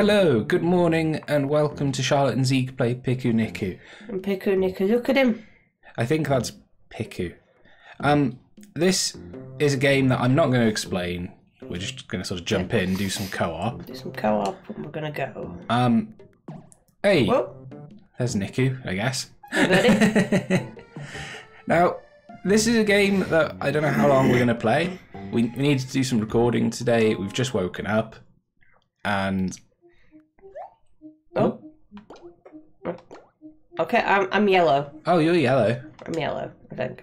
Hello, good morning, and welcome to Charlotte and Zeke play Pikuniku. And Pikuniku, look at him. I think that's Piku. This is a game that I'm not going to explain. We're just going to sort of jump in, do some co-op. Do some co-op, and we're going to go. Hey, whoa. There's Niku, I guess. Now, this is a game that I don't know how long we're going to play. We need to do some recording today. We've just woken up. And oh, okay, I'm yellow. Oh, you're yellow. I'm yellow, I think.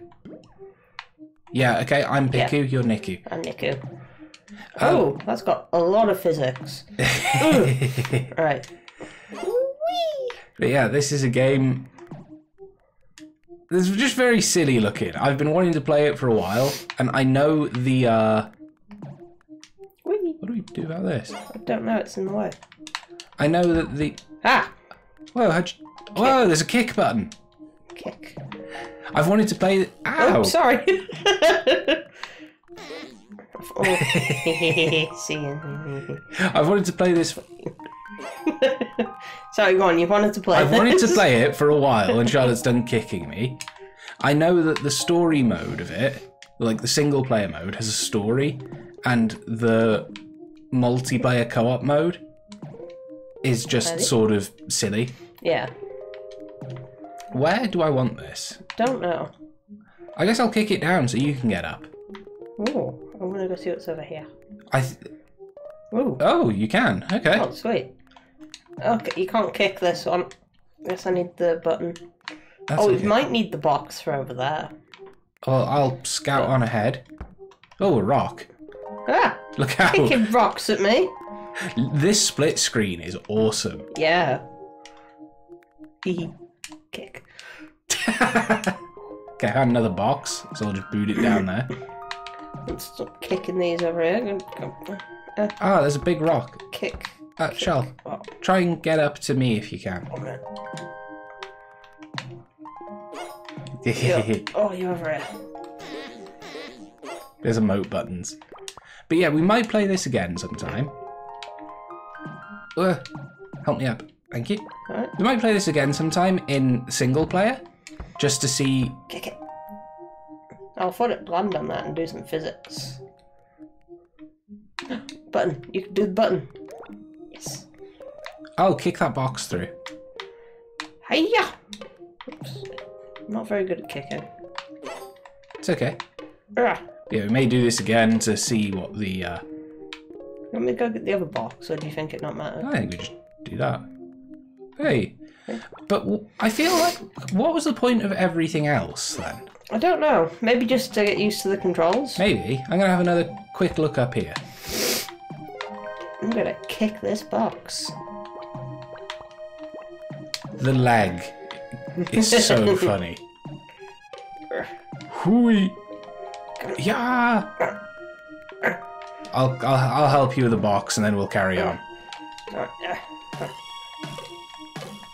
Yeah, okay. I'm Piku. Yeah. You're Niku. I'm Niku. Oh, that's got a lot of physics. All right. But yeah, this is a game. This is just very silly looking. I've been wanting to play it for a while, and I know the. What do we do about this? I don't know, it's in the way. I know that the... Ah! Whoa, how'd you... Whoa, there's a kick button. Kick. I've wanted to play... Ow! Oh, sorry. I've wanted to play this... Sorry, go on, you wanted to play I've wanted to play it for a while, and Charlotte's done kicking me. I know that the story mode of it, like the single player mode, has a story, and the... multiplayer co-op mode is just sort of silly. Yeah. Where do I want this? Don't know. I guess I'll kick it down so you can get up. Oh, I'm gonna go see what's over here. Oh, you can. Okay. Oh, sweet. Okay, you can't kick this one. Guess I need the button. That's okay. We might need the box for over there. Well, I'll scout on ahead. Oh, a rock. Ah! Look how... Kicking rocks at me. This split screen is awesome. Yeah. Kick. Okay, I have another box, so I'll just boot it down there. Let's stop kicking these over here. Ah, there's a big rock. Kick. Shell, oh. Try and get up to me if you can. Okay. Oh, you're over here. There's emote buttons. But yeah, we might play this again sometime. Help me up. Thank you. All right. We might play this again sometime in single player, just to see... Kick it. I'll thought it land on that and do some physics. Button. You can do the button. Yes. I'll kick that box through. Hiya! Oops. I'm not very good at kicking. It's okay. Urgh. Yeah, we may do this again to see what the... Let me go get the other box, or do you think it not matter? I think we just do that. Hey, but I feel like... What was the point of everything else, then? I don't know. Maybe just to get used to the controls? Maybe. I'm going to have another quick look up here. I'm going to kick this box. The lag is so funny. Hooey! Yeah. I'll help you with the box and then we'll carry on.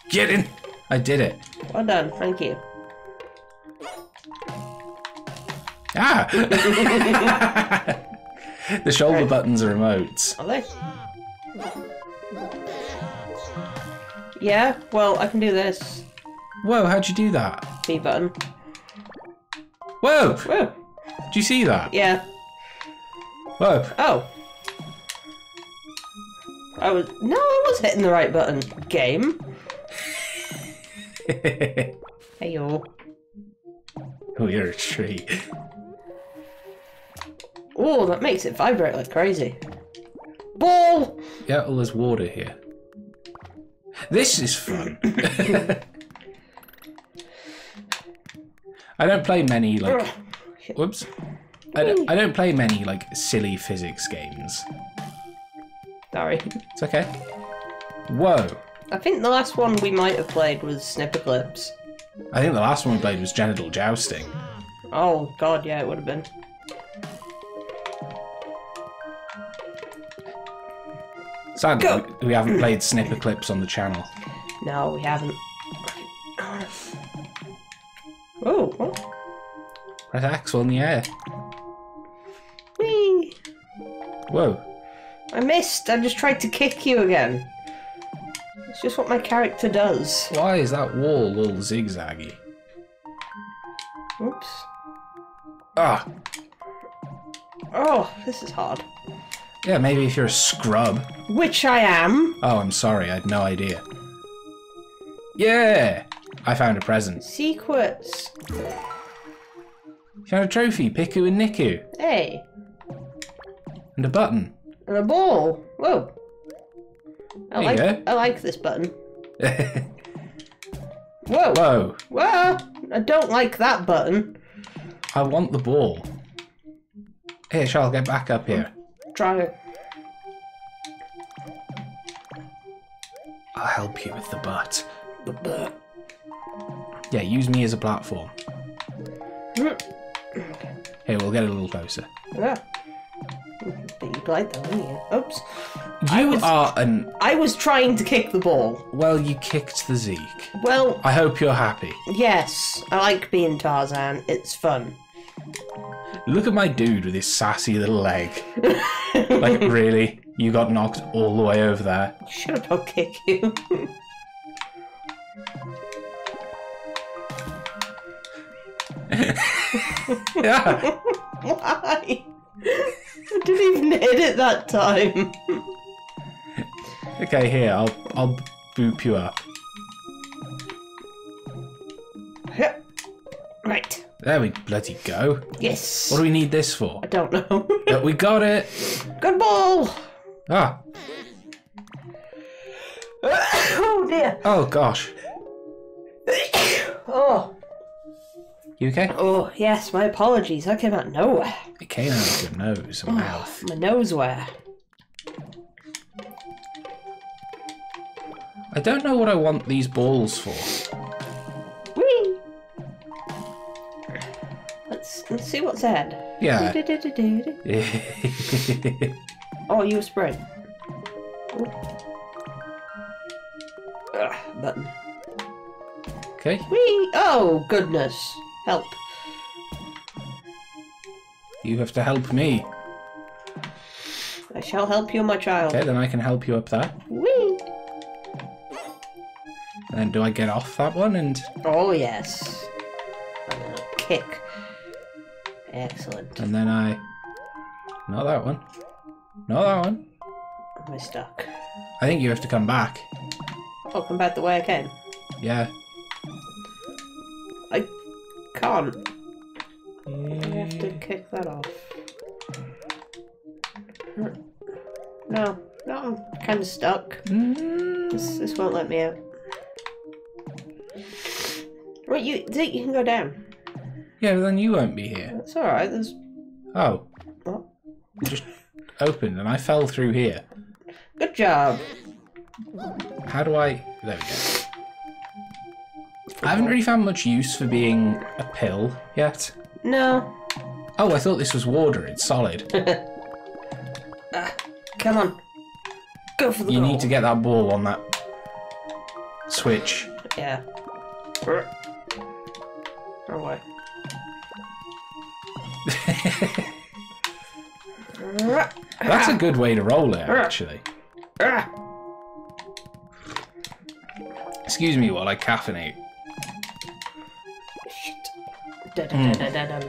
Get in! I did it. Well done, thank you. Ah! The shoulder buttons are remotes. Are they? Yeah. Well, I can do this. Whoa! How'd you do that? B button. Whoa! Whoa! Do you see that? Yeah. Whoa. Oh. I was hitting the right button. Game. Hey-o. Oh, you're a tree. Oh, that makes it vibrate like crazy. Ball! Yeah, well, there's water here. This is fun. I don't play many, like... Whoops. I don't play many, like, silly physics games. Sorry. It's okay. Whoa. I think the last one we might have played was Snipperclips. I think the last one we played was Genital Jousting. Oh, God, yeah, it would have been. Sadly, we haven't played Snipperclips on the channel. No, we haven't. Oh, what? Press axle in the air. Whee! Whoa. I missed. I just tried to kick you again. It's just what my character does. Why is that wall a little zigzaggy? Oops. Ah! Oh, this is hard. Yeah, maybe if you're a scrub. Which I am. Oh, I'm sorry. I had no idea. Yeah! I found a present. Secrets. You found a trophy, Piku and Niku. Hey. And a button. And a ball. Whoa. I like this button. Whoa. Whoa. Whoa. I don't like that button. I want the ball. Here, Charlotte, get back up here. Try it. I'll help you with the butt. The butt. Yeah, use me as a platform. Okay. Here, we'll get a little closer. Yeah. You glide though, didn't you? Oops. I was trying to kick the ball. Well, you kicked the Zeke. Well... I hope you're happy. Yes. I like being Tarzan. It's fun. Look at my dude with his sassy little leg. Like, really? You got knocked all the way over there? Shut up, I'll kick you. Yeah. Why? I didn't even hit it that time. Okay, here, I'll boop you up. Right. There we bloody go. Yes. What do we need this for? I don't know. But we got it. Good ball. Ah. Oh dear. Oh gosh. Oh. You okay? Oh yes, my apologies. I came out of nowhere. It came out of your nose and mouth. My nose where? I don't know what I want these balls for. Let's see what's ahead. Yeah. Oh, you spread. Button. Okay. Whee! Oh, goodness. Help. You have to help me. I shall help you, my child. Okay, then I can help you up that. Whee! And then do I get off that one and... Oh, yes. I'm gonna kick. Excellent. And then I... Not that one. Not that one. I'm stuck. I think you have to come back. Oh, come back the way I came? Yeah. I can't. I have to kick that off. No. No, I'm kind of stuck. This won't let me out. Right, Zeke, you can go down. Yeah, then you won't be here. That's alright, there's... Oh. What? It just opened and I fell through here. Good job. How do I... There we go. I haven't really found much use for being a pill yet. No. Oh, I thought this was water. It's solid. Come on. Go for the ball. You need to get that ball on that switch. Yeah. Go away. That's a good way to roll it, actually. Excuse me while I caffeinate. Shit.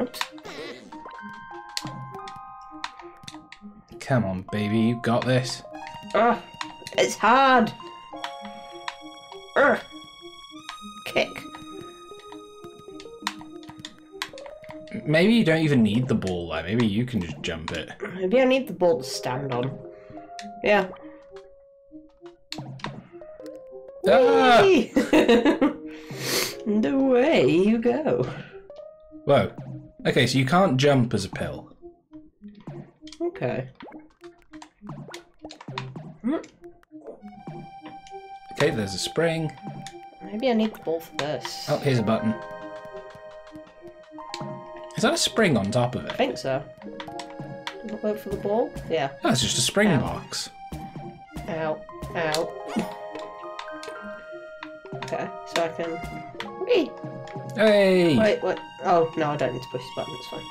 Oops. Come on, baby, you got this. It's hard. Kick. Maybe you don't even need the ball there. Maybe you can just jump it. Maybe I need the ball to stand on. Yeah. Ah! The way you go. Whoa. Okay, so you can't jump as a pill. Okay. Okay, there's a spring. Maybe I need the ball for this. Oh, here's a button. Is that a spring on top of it? I think so. Does it work for the ball? Yeah. Oh, it's just a spring box. Ow. Ow. Okay, so I can... Whee! Hey! Wait, what? Oh, no, I don't need to push this button,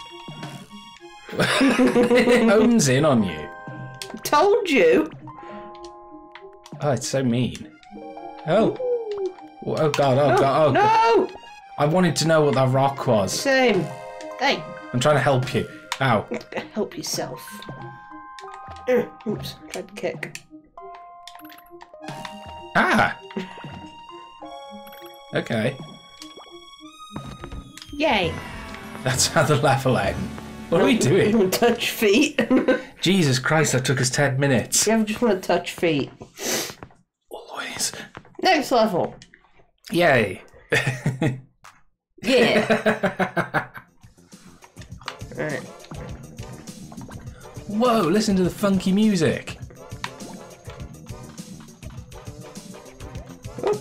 it's fine. It hones in on you. Told you! Oh, it's so mean. Oh. Oh, God. Oh, no, God. Oh, no! God. I wanted to know what that rock was. Same. Hey. I'm trying to help you. Ow. Help yourself. Oops. Tried to kick. Ah! Okay. Yay. That's how the level ends. What are we doing? Touch feet. Jesus Christ, that took us 10 minutes. You ever just want to touch feet? Always. Next level. Yay. Yeah. Alright. Whoa, listen to the funky music. Ooh.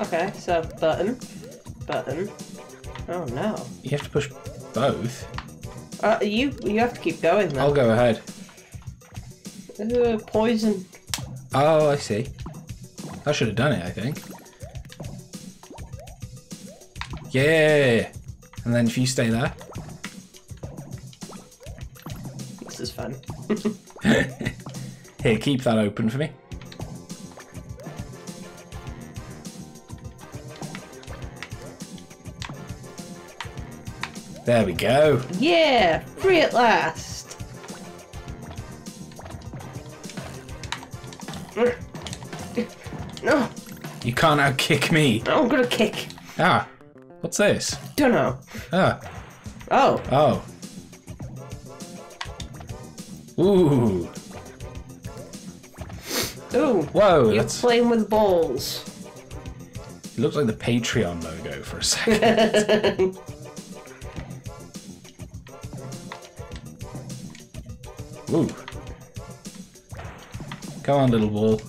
Okay, so button. Button. Oh no. You have to push both. You have to keep going then. I'll go ahead. Poison. Oh, I see. I should have done it, I think. Yeah! And then if you stay there. This is fun. Here, keep that open for me. There we go. Yeah, free at last. No. You can't outkick me. I'm gonna kick. Ah, what's this? Don't know. Ah. Oh. Oh. Ooh. Ooh. Whoa. You're playing with balls. It looks like the Patreon logo for a second. Ooh. Come on, little ball.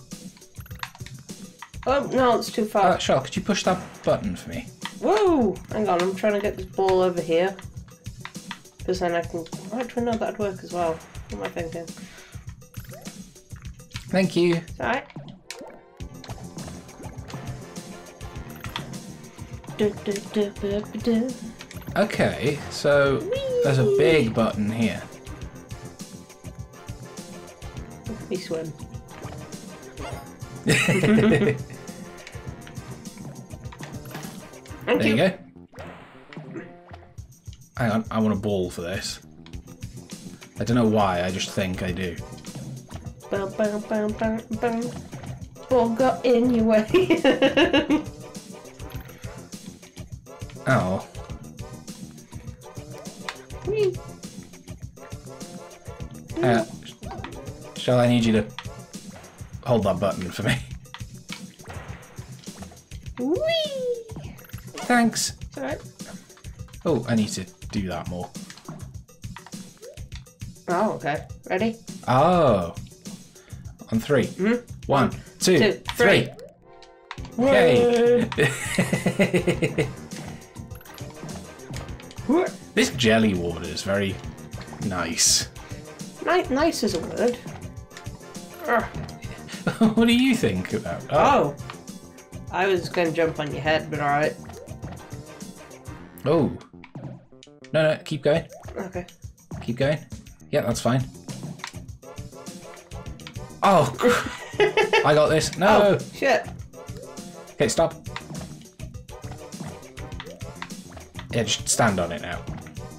Oh, no, it's too far. Charlotte, could you push that button for me? Whoa! Hang on, I'm trying to get this ball over here. Because then I can... Actually, no, that'd work as well. What am I thinking? Thank you. It's alright. Okay, so Whee! There's a big button here. We swim. There you go. Hang on, I want a ball for this. I don't know why, I just think I do. Bum, bum, bum, bum, bum. Ball got in your way. Oh. Whee. Shall I need you to hold that button for me? Whee! Thanks. It's all right. Oh, I need to do that more. Oh, okay. Ready? Oh. On three. Mm-hmm. One, two, three. Yay! This jelly water is very nice. Nice is a word. What do you think about? Oh. I was going to jump on your head, but alright. Oh. No, keep going. Okay. Keep going. Yeah, that's fine. Oh, I got this. No. Oh, shit. Okay, stop. Yeah, just stand on it now.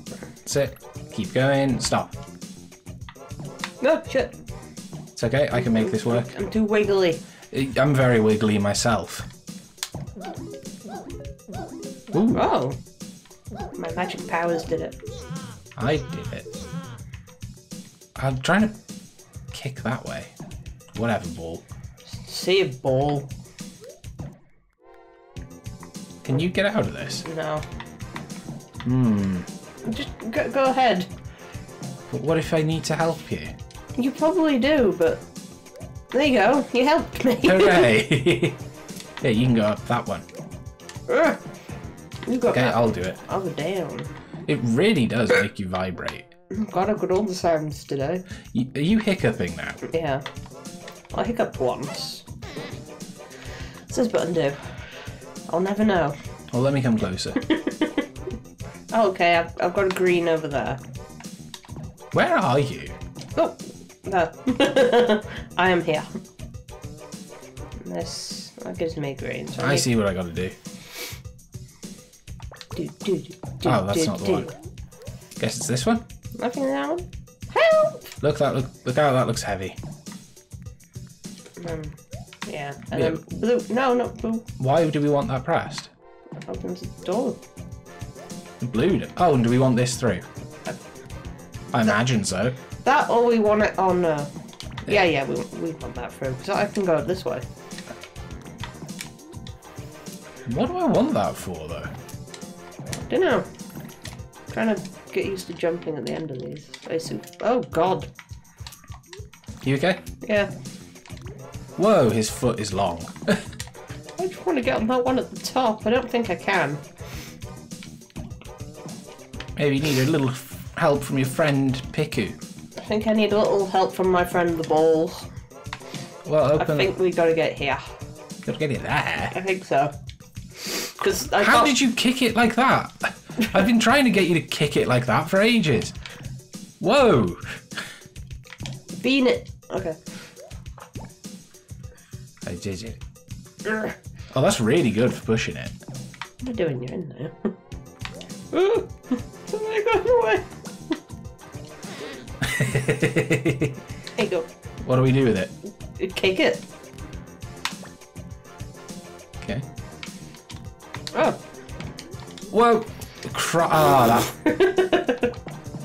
That's it. Keep going. Stop. No, shit. It's okay, I can make this work. I'm too wiggly. I'm very wiggly myself. Ooh. Oh. My magic powers did it. I did it. I'm trying to kick that way. Whatever, ball. See a ball. Can you get out of this? No. Hmm. Just go ahead. But what if I need to help you? You probably do, but there you go. You helped me. Hooray! Yeah, you can go up that one. You got okay, that. I'll do it. I'll go down. It really does make you vibrate. God, I've got all the sounds today. Are you hiccuping now? Yeah. I hiccuped once. What's this button do? I'll never know. Well, let me come closer. Okay, I've got a green over there. Where are you? Oh. No. I am here. This that gives me green. So I see what I gotta do. Oh, that's not the one. Guess it's this one. Nothing in that one. Help! Look, look how that looks heavy. Yeah. And then blue. No, not blue. Why do we want that pressed? It opens the door. Blue. Oh, and do we want this through? I imagine so. That or we want it on. Yeah, we want that through. So I can go this way. What do I want that for, though? Dunno. Trying to get used to jumping at the end of these. Basically. Oh God. You okay? Yeah. Whoa, his foot is long. I just want to get on that one at the top. I don't think I can. Maybe you need a little help from your friend Piku. I think I need a little help from my friend the ball. Well, open. I think we gotta get here. Gotta get it there. I think so. Because how did you kick it like that? I've been trying to get you to kick it like that for ages. Whoa. Bean it. Okay. I did it. Oh, that's really good for pushing it. What are you doing? You're in there. Ooh, somebody got away. There you go. What do we do with it? Kick it. Okay. Oh. Whoa. That.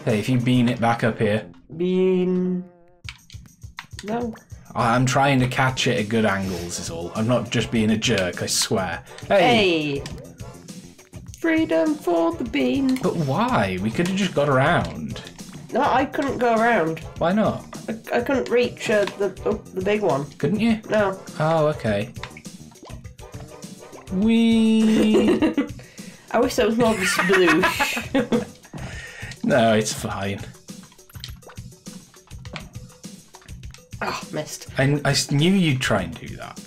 Hey, if you bean it back up here. Bean. No. I'm trying to catch it at good angles is all. I'm not just being a jerk, I swear. Hey! Hey. Freedom for the bean. But why? We could have just got around. No, I couldn't go around. Why not? I couldn't reach the big one. Couldn't you? No. Oh, okay. Whee! I wish that was more of a sploosh. No, it's fine. Ah, oh, missed. I knew you'd try and do that.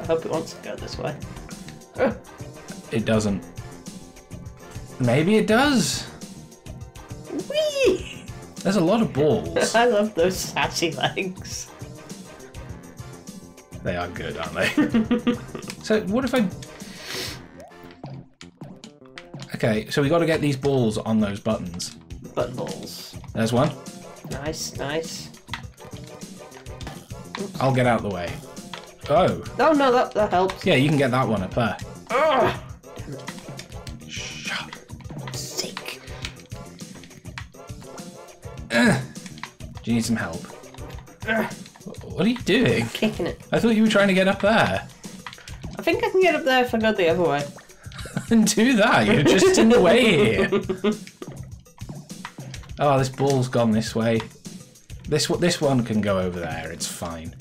I hope it wants to go this way. It doesn't. Maybe it does. Whee! There's a lot of balls. I love those sassy legs. They are good, aren't they? So what if I... Okay, so we got to get these balls on those buttons. Button balls. There's one. Nice, nice. Oops. I'll get out of the way. Oh. Oh no, that helps. Yeah, you can get that one up there. Ugh. Damn it. Shut up. Sick. Do you need some help? What are you doing? I'm kicking it. I thought you were trying to get up there. I think I can get up there if I go the other way. And do that, you're just in the way here. Oh, this ball's gone this way. This one can go over there, it's fine.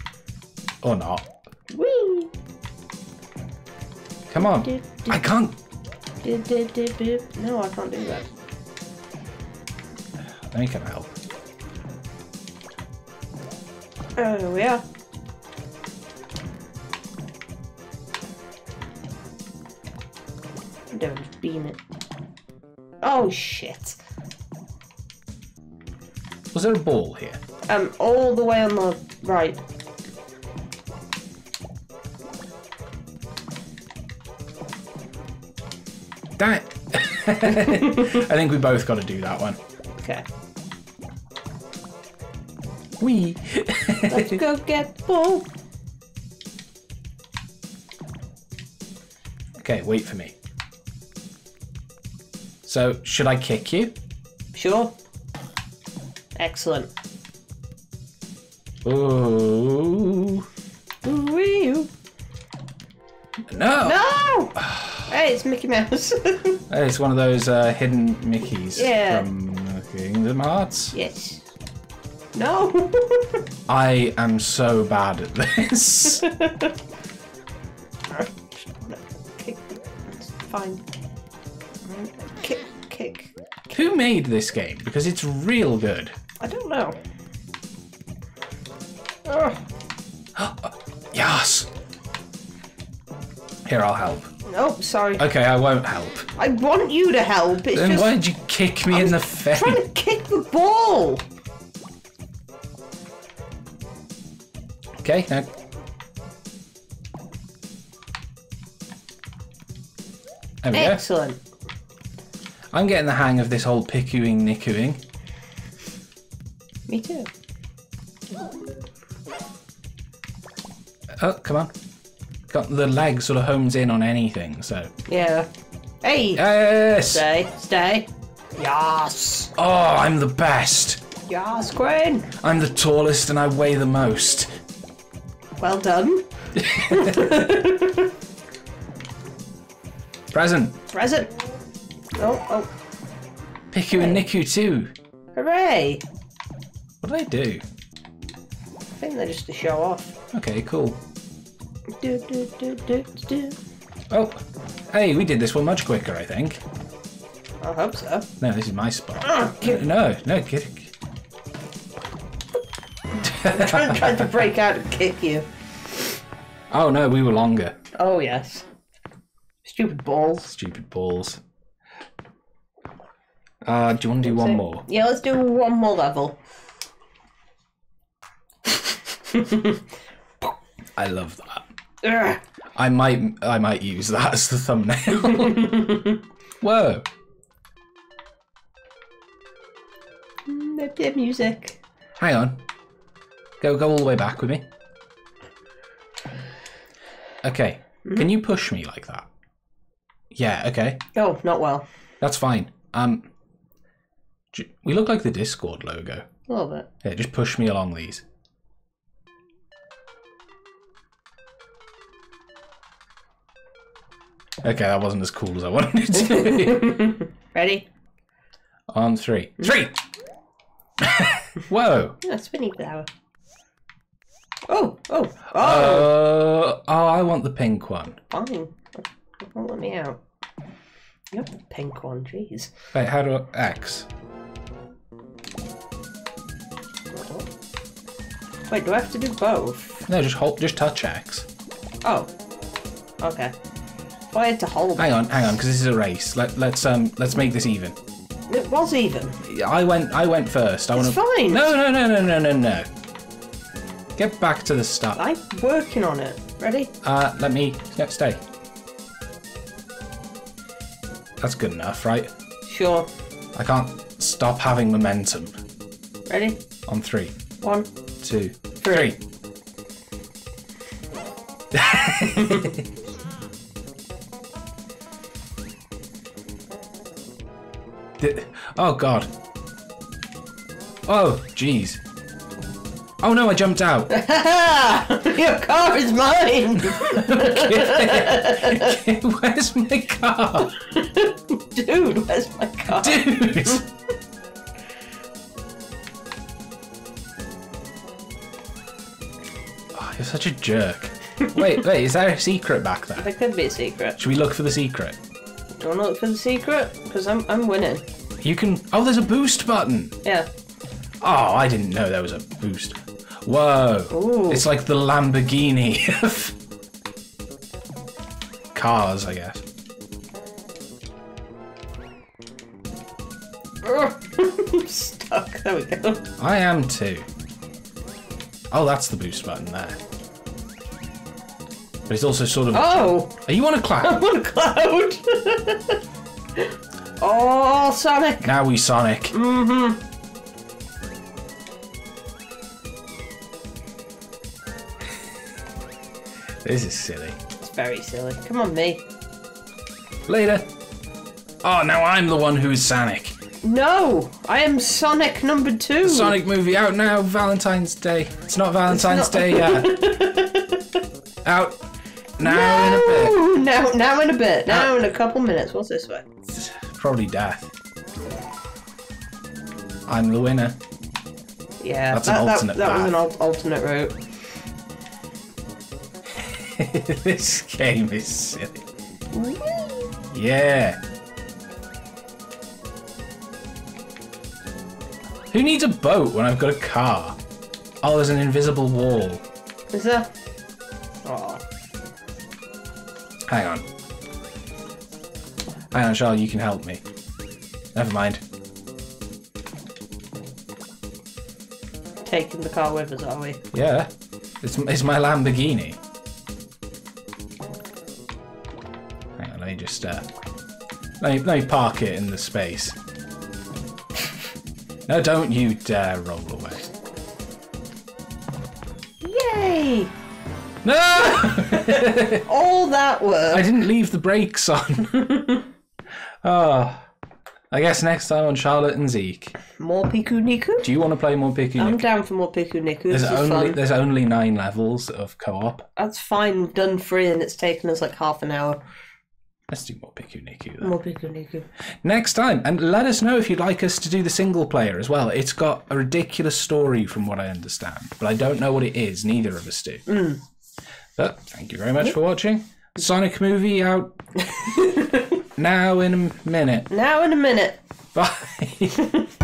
Or not. Woo. Come on. I can't. No, I can't do that. Let me come help. Oh, yeah. Don't beam it. Oh shit! Was there a ball here? All the way on the right. Damn it! I think we both got to do that one. Okay. Wee. Let's go get the ball. Okay, wait for me. So, should I kick you? Sure. Excellent. Ooh. Ooh. No! No! Hey, it's Mickey Mouse. Hey, it's one of those hidden Mickeys from Kingdom Hearts. Yes. No! I am so bad at this. It's fine. Kick. Who made this game? Because it's real good. I don't know. Yes! Here, I'll help. Nope, sorry. Okay, I won't help. I want you to help. It's then just... why did you kick me in the face. Trying to kick the ball! Okay, now. There we go. Excellent. I'm getting the hang of this whole Pikuniku-ing. Me too. Oh, come on. Got the leg sort of homes in on anything, so. Yeah. Hey! Yes! Stay, stay. Yes! Oh, I'm the best! Yes, Green! I'm the tallest and I weigh the most. Well done. Present. Present. Oh, oh. Piku and Niku too. Hooray! What do? I think they're just to show off. Okay, cool. Do, do, do, do, do. Oh, hey, we did this one much quicker, I think. I hope so. No, this is my spot. No, no, kick. I'm trying to break out and kick you. Oh, no, we were longer. Oh, yes. Stupid balls. Stupid balls. Do you want to do one more? Yeah, let's do one more level. I love that. Ugh. I might use that as the thumbnail. Whoa. Bit of music. Hang on. Go all the way back with me. Okay. Mm-hmm. Can you push me like that? Yeah, okay. Oh, not well. That's fine. We look like the Discord logo. A little bit. Yeah, just push me along these. Okay, that wasn't as cool as I wanted it to be. Ready? On three. Three! Whoa! Oh, spinning flower. Oh! Oh! Oh! Oh, I want the pink one. Fine. It won't let me out. You have the pink one, jeez. Wait, how do I... X. Wait, do I have to do both? No, just touch X. Oh. Okay. I had to hold. Hang on, because this is a race. Let's make this even. It was even. I went first. It's fine. No. Get back to the start. I'm working on it. Ready? Let me stay. That's good enough, right? Sure. I can't stop having momentum. Ready? On three. One, two, three. Oh god. Oh, jeez. Oh no, I jumped out. Your car is mine! Where's my car? Dude, where's my car? Dude! Oh, you're such a jerk. Wait, is there a secret back there? There could be a secret. Should we look for the secret? Don't look for the secret, because I'm winning. You can... Oh, there's a boost button! Yeah. Oh, I didn't know there was a boost. Whoa! Ooh. It's like the Lamborghini of cars, I guess. I'm stuck. There we go. I am too. Oh, that's the boost button there. But it's also sort of... Oh! Are you on a cloud? I'm on a cloud! Oh, Sonic! Now we Sonic. Mm-hmm. This is silly. It's very silly. Come on, me. Later. Oh, now I'm the one who is Sonic. No! I am Sonic number 2. The Sonic movie out now, Valentine's Day. It's not Valentine's Day yet. Out. Now in a bit. Now in a bit. Now in a couple minutes. What's this way? Probably death. I'm the winner. Yeah, that's an alternate. That was an alternate route. This game is silly. Yeah. Who needs a boat when I've got a car? Oh, there's an invisible wall. Is there? Oh. Hang on. Charlotte, you can help me. Never mind. Taking the car with us, are we? Yeah. It's my Lamborghini. Hang on, let me just... let me park it in the space. No, don't you dare roll away. Yay! No! All that work. I didn't leave the brakes on. Oh, I guess next time on Charlotte and Zeke. More Pikuniku? Do you want to play more Pikuniku? I'm down for more Pikuniku. There's only 9 levels of co-op. That's fine. We've done 3 and it's taken us like half an hour. Let's do more Pikuniku then. More Pikuniku. Next time. And let us know if you'd like us to do the single player as well. It's got a ridiculous story from what I understand. But I don't know what it is. Neither of us do. Mm. But thank you very much for watching. Sonic movie out now in a minute. Now in a minute. Bye.